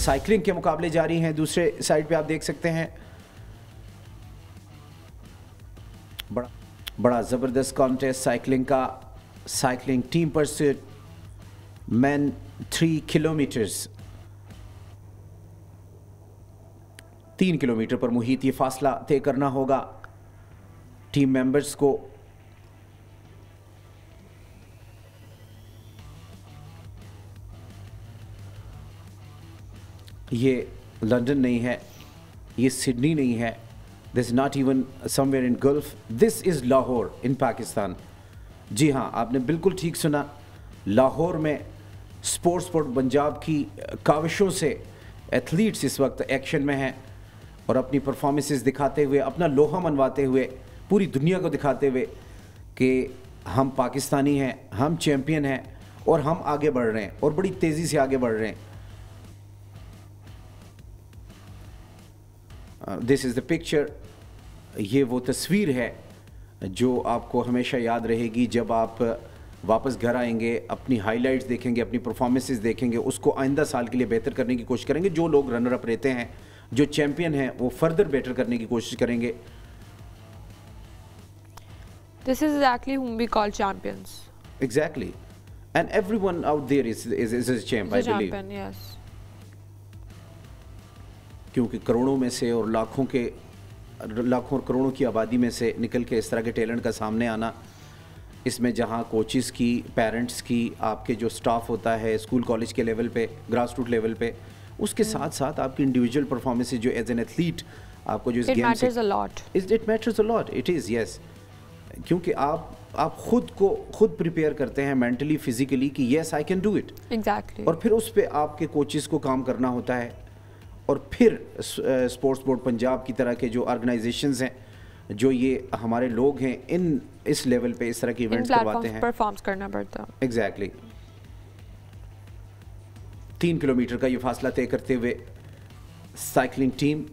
Cycling के मुकाबले जारी हैं। दूसरे साइड पे आप देख सकते हैं बड़ा ज़बरदस्त कॉन्टेस्ट साइकिलिंग का। साइकिलिंग टीम पर मैन 3 किलोमीटर्स 3 किलोमीटर पर मुहित ये फासला तय करना होगा। टीम मेंबर्स को ये लंदन नहीं है, ये सिडनी नहीं है, this not even somewhere in Gulf, this is Lahore in Pakistan. जी हाँ, आपने बिल्कुल ठीक सुना। लाहौर में स्पोर्ट्स बोर्ड पंजाब की काविशों से एथलीट्स इस वक्त एक्शन में हैं और अपनी परफॉर्मेंसेस दिखाते हुए, अपना लोहा मनवाते हुए, पूरी दुनिया को दिखाते हुए कि हम पाकिस्तानी हैं, हम चैम्पियन हैं और हम आगे बढ़ रहे हैं और बड़ी तेज़ी से आगे बढ़ रहे हैं। दिस इज़ द पिक्चर, ये वो तस्वीर है जो आपको हमेशा याद रहेगी। जब आप वापस घर आएंगे, अपनी हाइलाइट्स देखेंगे, अपनी परफॉर्मेंसेस देखेंगे, उसको आइंदा साल के लिए बेहतर करने की कोशिश करेंगे। जो लोग रनर अप रहते हैं, जो चैम्पियन हैं, वो फर्दर बेटर करने की कोशिश करेंगे। This is actually whom we call champions. Exactly. And everyone out there is a champ, I believe. Champion, yes. क्योंकि करोड़ों में से और लाखों और करोड़ों की आबादी में से निकल के इस तरह के टैलेंट का सामने आना, इसमें जहां कोचेस की, पेरेंट्स की, आपके जो स्टाफ होता है स्कूल कॉलेज के लेवल पे, ग्रास रूट लेवल पे, उसके साथ साथ आपकी इंडिविजुअल परफॉर्मेंसेस जो एज एन एथलीट आपको जो इस गेम से it matters a lot, it is yes. क्योंकि आप खुद प्रिपेयर करते हैं मेंटली, फिजिकली कि yes I can do it. Exactly. और फिर उस पर आपके कोचेस को काम करना होता है और फिर स्पोर्ट्स बोर्ड पंजाब की तरह के जो ऑर्गेनाइजेशंस हैं, जो ये हमारे लोग हैं, इन इस लेवल पे इस तरह के इवेंट्स करवाते हैं, परफॉर्म करना पड़ता है। एग्जैक्टली। 3 किलोमीटर का ये फासला तय करते हुए साइकिलिंग टीम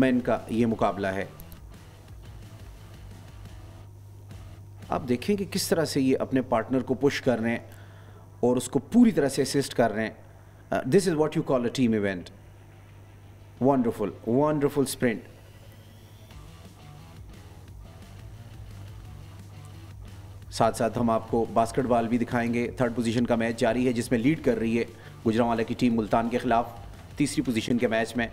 मैन का ये मुकाबला है। आप देखें कि किस तरह से ये अपने पार्टनर को पुश कर रहे हैं और उसको पूरी तरह से असिस्ट कर रहे हैं। This is what you call a team event. Wonderful wonderful sprint. साथ साथ हम आपको बास्केटबॉल भी दिखाएंगे। थर्ड पोजीशन का मैच जारी है जिसमें लीड कर रही है गुजरांवाला की टीम मुल्तान के खिलाफ तीसरी पोजीशन के मैच में।